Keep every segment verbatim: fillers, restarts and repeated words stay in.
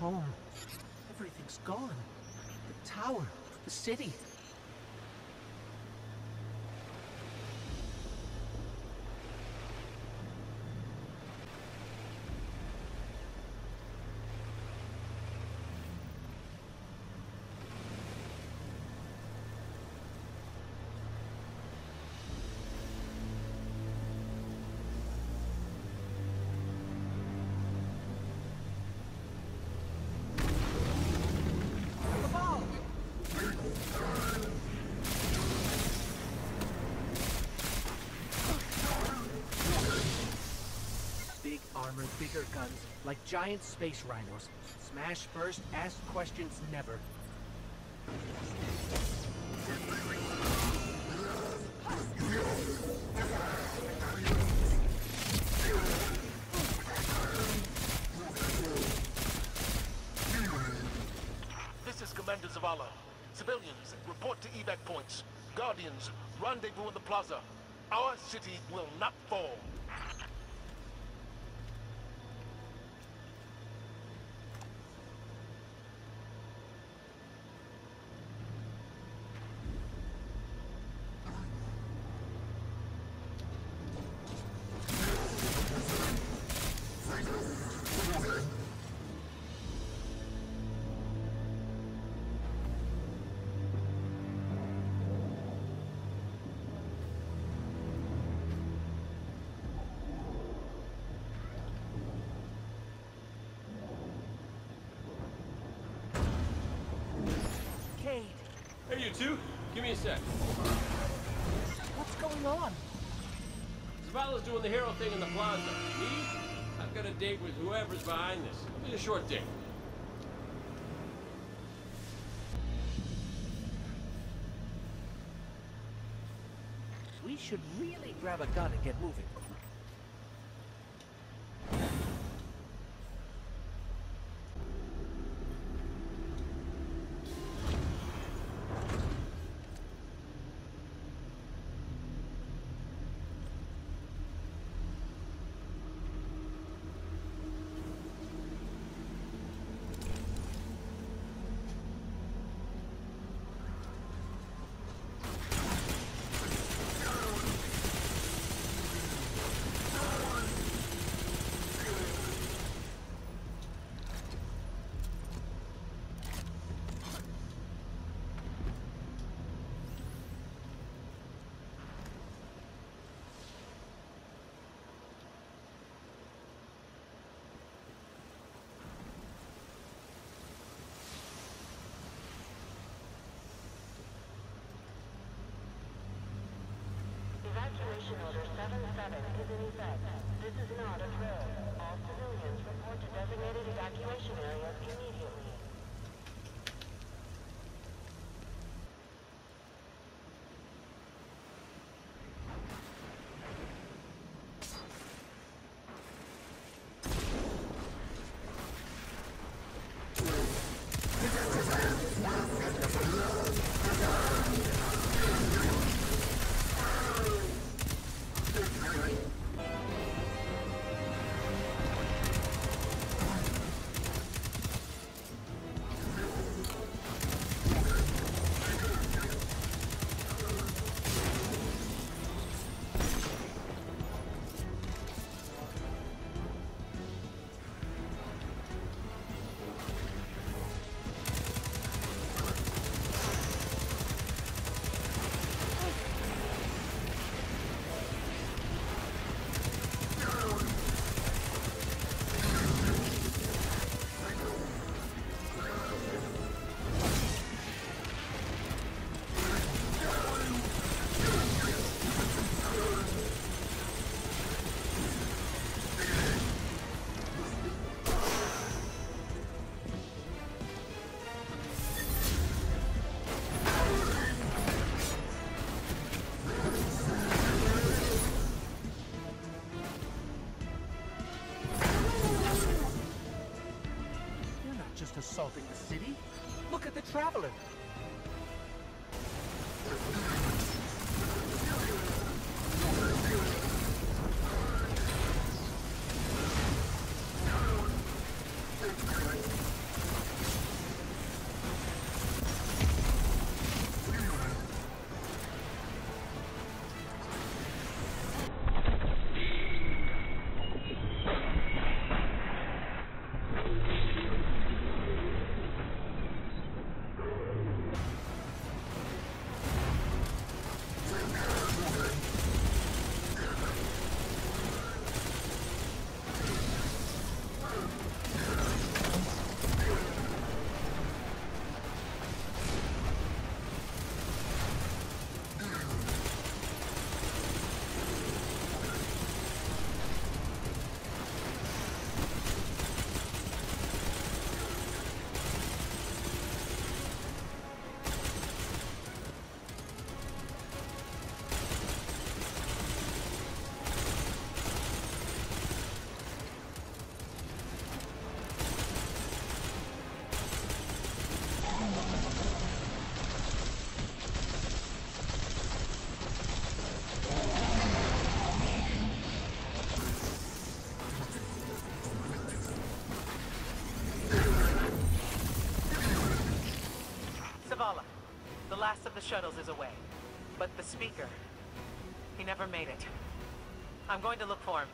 home. Everything's gone. The tower, the city. Armored, bigger guns, like giant space rhinos. Smash first, ask questions never. This is Commander Zavala. Civilians, report to evac points. Guardians, rendezvous in the plaza. Our city will not fall. Hey, you two! Give me a sec. What's going on? Zavala's doing the hero thing in the plaza. Me? I've got a date with whoever's behind this. It'll be a short date. We should really grab a gun and get moving. Evacuation Order seven seven is in effect. This is not a drill. All civilians report to designated evacuation areas immediately. Assaulting the city? Look at the traveler! Zavala. The last of the shuttles is away. But the speaker, he never made it. I'm going to look for him.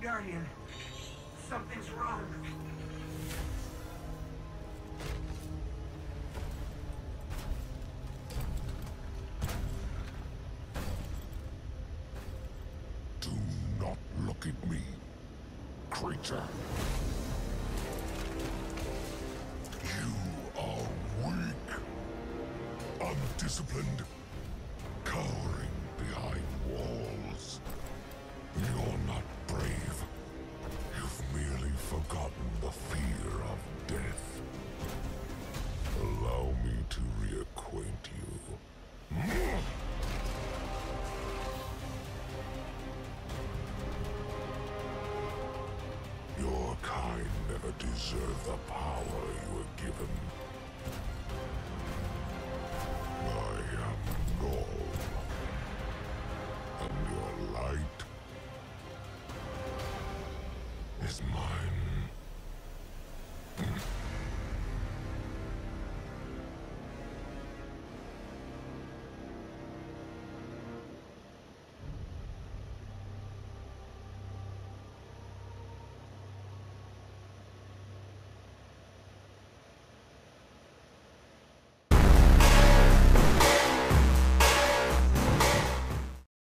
Guardian, something's wrong. Do not look at me, creature. You are weak, undisciplined, cowering behind walls. You're not brave. You've merely forgotten the fear of death. Allow me to reacquaint you. Your kind never deserved the power you were given. I am Ghaul, and your light is mine.